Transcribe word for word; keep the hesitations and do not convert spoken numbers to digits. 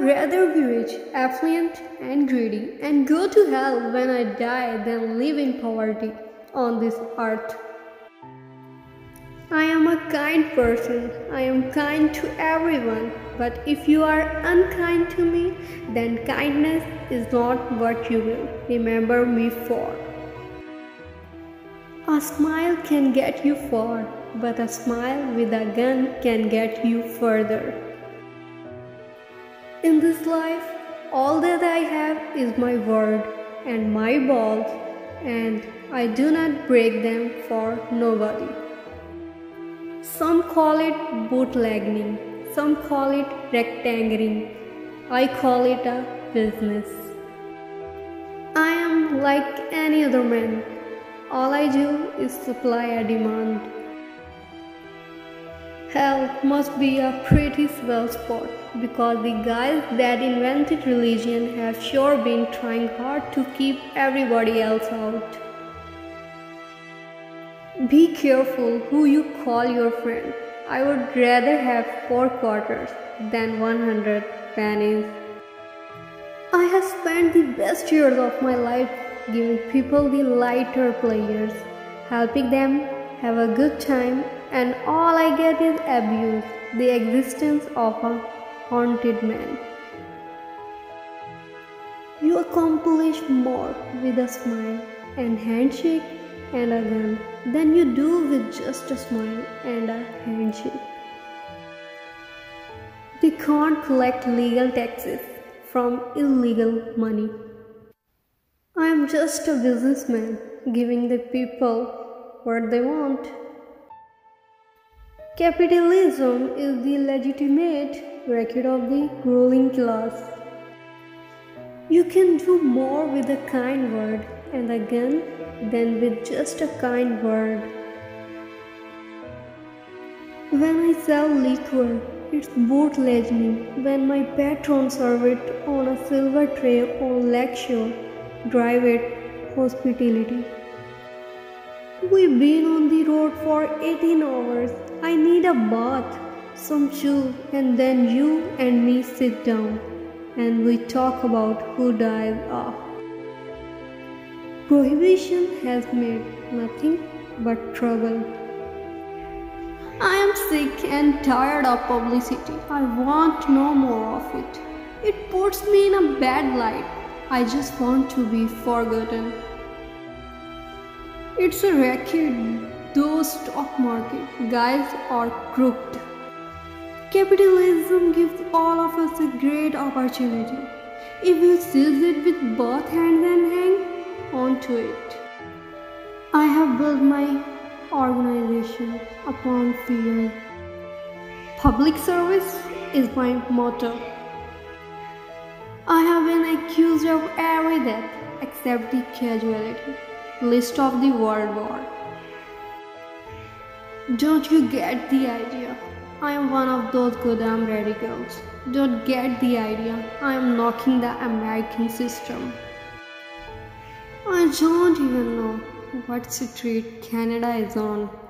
rather be rich, affluent, and greedy, and go to hell when I die than live in poverty on this earth. I am a kind person. I am kind to everyone. But if you are unkind to me, then kindness is not what you will remember me for. A smile can get you far, but a smile with a gun can get you further. In this life, all that I have is my word and my balls, and I do not break them for nobody. Some call it bootlegging, some call it rectangling. I call it a business. I am like any other man. All I do is supply a demand. Hell must be a pretty swell spot, because the guys that invented religion have sure been trying hard to keep everybody else out. Be careful who you call your friend. I would rather have four quarters than one hundred pennies. I have spent the best years of my life giving people the lighter pleasures, helping them have a good time, and all I get is abuse, the existence of a haunted man. You accomplish more with a smile and handshake and a gun than you do with just a smile and a handshake. They can't collect legal taxes from illegal money. I am just a businessman giving the people what they want. Capitalism is the legitimate racket of the ruling class. You can do more with a kind word and a gun than with just a kind word. When I sell liquor, it's bootlegging. When my patrons serve it on a silver tray on Lakeshore Drive, it hospitality. We've been on the road for eighteen hours. I need a bath, some shoes, and then you and me sit down and we talk about who dies off. Prohibition has made nothing but trouble. I am sick and tired of publicity. I want no more of it. It puts me in a bad light. I just want to be forgotten. It's a racket. Those stock market guys are crooked. Capitalism gives all of us a great opportunity. If you seize it with both hands and hang onto it. I have built my organization upon fear. Public service is my motto. I have been accused of every death except the casualty list of the World War. Don't you get the idea? I am one of those goddamn radicals. Don't get the idea? I am knocking the American system. I don't even know what street Canada is on.